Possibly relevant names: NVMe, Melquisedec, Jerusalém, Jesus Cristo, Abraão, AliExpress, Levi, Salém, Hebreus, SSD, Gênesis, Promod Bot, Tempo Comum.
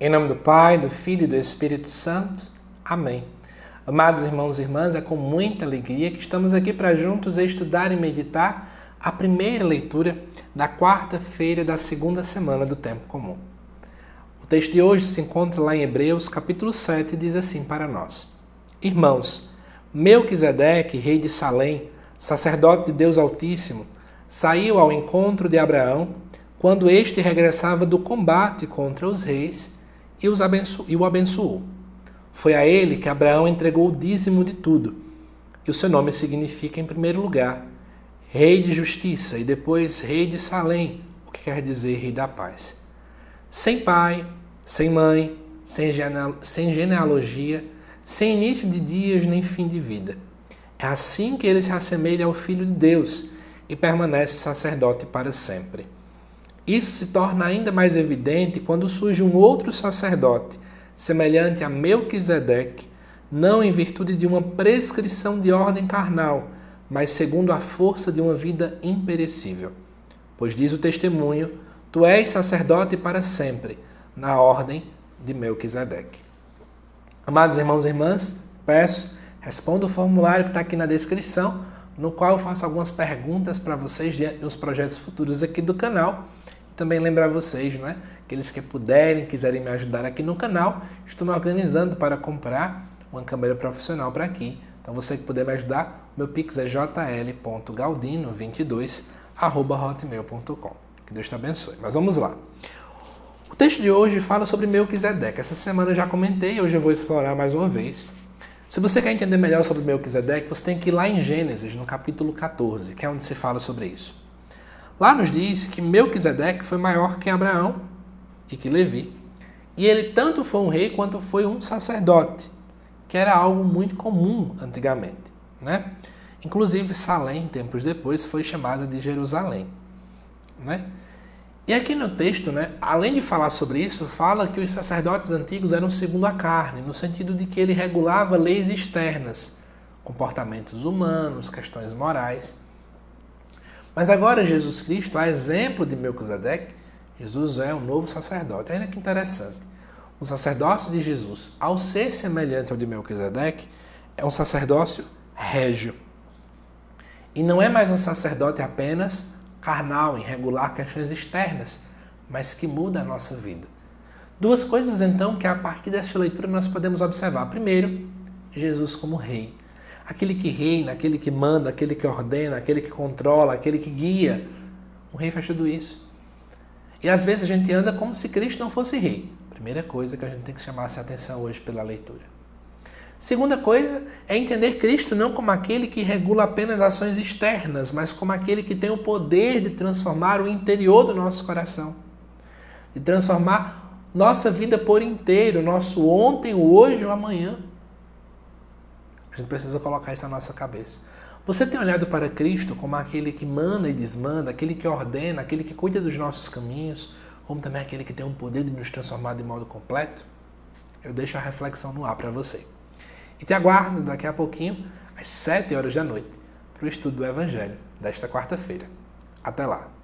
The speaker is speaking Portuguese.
Em nome do Pai, do Filho e do Espírito Santo. Amém. Amados irmãos e irmãs, é com muita alegria que estamos aqui para juntos estudar e meditar a primeira leitura da quarta-feira da segunda semana do Tempo Comum. O texto de hoje se encontra lá em Hebreus, capítulo 7, e diz assim para nós. Irmãos, Melquisedec, rei de Salém, sacerdote de Deus Altíssimo, saiu ao encontro de Abraão quando este regressava do combate contra os reis e o abençoou. Foi a ele que Abraão entregou o dízimo de tudo. E o seu nome significa, em primeiro lugar, Rei de Justiça, e depois Rei de Salém, o que quer dizer Rei da Paz. Sem pai, sem mãe, sem genealogia, sem início de dias nem fim de vida. É assim que ele se assemelha ao Filho de Deus e permanece sacerdote para sempre. Isso se torna ainda mais evidente quando surge um outro sacerdote, semelhante a Melquisedeque, não em virtude de uma prescrição de ordem carnal, mas segundo a força de uma vida imperecível. Pois diz o testemunho, tu és sacerdote para sempre, na ordem de Melquisedeque. Amados irmãos e irmãs, peço, responda o formulário que está aqui na descrição, no qual eu faço algumas perguntas para vocês diante dos projetos futuros aqui do canal. Também lembrar vocês, né, aqueles que quiserem me ajudar aqui no canal, estou me organizando para comprar uma câmera profissional para aqui. Então você que puder me ajudar, meu pix é jl.galdino22@hotmail.com. Que Deus te abençoe. Mas vamos lá. O texto de hoje fala sobre Melquisedec. Essa semana eu já comentei, hoje eu vou explorar mais uma vez. Se você quer entender melhor sobre Melquisedec, você tem que ir lá em Gênesis, no capítulo 14, que é onde se fala sobre isso. Lá nos diz que Melquisedec foi maior que Abraão e que Levi, e ele tanto foi um rei quanto foi um sacerdote, que era algo muito comum antigamente, né? Inclusive Salém, tempos depois, foi chamada de Jerusalém, né? E aqui no texto, né, além de falar sobre isso, fala que os sacerdotes antigos eram segundo a carne, no sentido de que ele regulava leis externas, comportamentos humanos, questões morais. Mas agora Jesus Cristo, a exemplo de Melquisedec, Jesus é um novo sacerdote. Olha que interessante. O sacerdócio de Jesus, ao ser semelhante ao de Melquisedec, é um sacerdócio régio. E não é mais um sacerdote apenas carnal, em regular questões externas, mas que muda a nossa vida. Duas coisas, então, que a partir desta leitura nós podemos observar. Primeiro, Jesus como rei. Aquele que reina, aquele que manda, aquele que ordena, aquele que controla, aquele que guia. O rei faz tudo isso. E às vezes a gente anda como se Cristo não fosse rei. Primeira coisa que a gente tem que chamar a atenção hoje pela leitura. Segunda coisa é entender Cristo não como aquele que regula apenas ações externas, mas como aquele que tem o poder de transformar o interior do nosso coração. De transformar nossa vida por inteiro, nosso ontem, o hoje, o amanhã. A gente precisa colocar isso na nossa cabeça. Você tem olhado para Cristo como aquele que manda e desmanda, aquele que ordena, aquele que cuida dos nossos caminhos, como também aquele que tem o poder de nos transformar de modo completo? Eu deixo a reflexão no ar para você. E te aguardo daqui a pouquinho, às 7 horas da noite, para o estudo do Evangelho desta quarta-feira. Até lá!